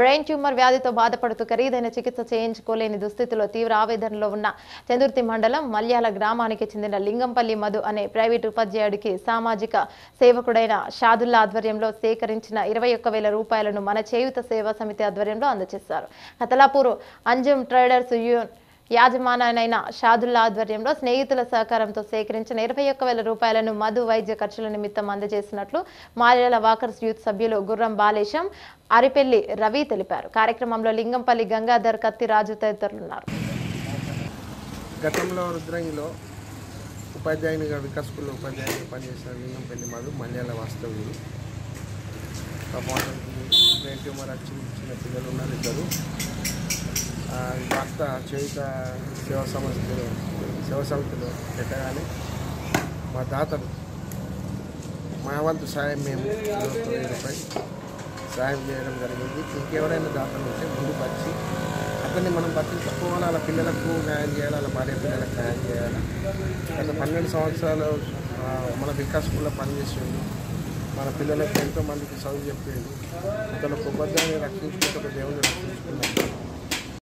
Brain tumour వ్యాధితో బాధపడుతూ ఖరీదైన చికిత్స చేయించుకోలేని దుస్థితిలో తీవ్ర ఆవేదనలో ఉన్న చందుర్తి మండలం మల్యాల గ్రామానికి చెందిన లింగంపల్లి మధు అనే ప్రైవేటు ఉపాధ్యాయుడికి సామాజిక సేవకుడైన షాదుల్లా ఆధ్వర్యంలో సేకరించిన 21,000 రూపాయలను మన చేయూత సేవా సమితి ఆధ్వర్యంలో అందజేశారు. కతలాపూర్ అంజుమ్ ట్రేడర్స్ యూనియన్ యాజమాన్యనైన షాదుల్లా ఆధ్వర్యంలో స్నేహితుల సహకారంతో సేకరించిన 21,000 రూపాయలను మధు వైద్య ఖర్చుల నిమిత్తం అందజేసినట్లు మాల్యాల వాకర్స్ యూత్ సభ్యులు గుర్రం బాలేశం, అరిపెల్లి రవి తెలిపారు. కార్యక్రమంలో లింగంపల్లి గంగాధర్, కత్తి రాజు తదితరులున్నారు. గతంలో రుద్రంగిలో ఉపాధ్యాయునిగా వికాస్ స్కూల్లో ఉపాధ్యాయునిగా పనిచేసిన లింగంపల్లి మధు మల్యాల వాస్తవ్యులు. బ్రెయిన్ ట్యూమర్ వచ్చిన పిల్లలు ఉన్నారు ఇద్దరు. కాస్త చేయుత సేవా సమితిలో పెట్టగానే మా దాతలు మా వంతు సాయం మేము 1,000 రూపాయలు సాయం చేయడం జరిగింది. ఇంకెవరైనా దాతలు ఉంటే ముందుకు వచ్చి అతన్ని మనం పట్టించుకోవాలి, వాళ్ళ పిల్లలకు న్యాయం చేయాలి, వాళ్ళ భార్య పిల్లలకు న్యాయం చేయాలి. గత 12 సంవత్సరాలు మన వికాస్ స్కూల్లో పనిచేసిండు, మన పిల్లలకు ఎంతోమందికి చదువు చెప్పిండు. అతను ఒక ఉపాధ్యాయుని రక్షించుకుంటే ఒక దేవుని రక్షించుకున్నాడు.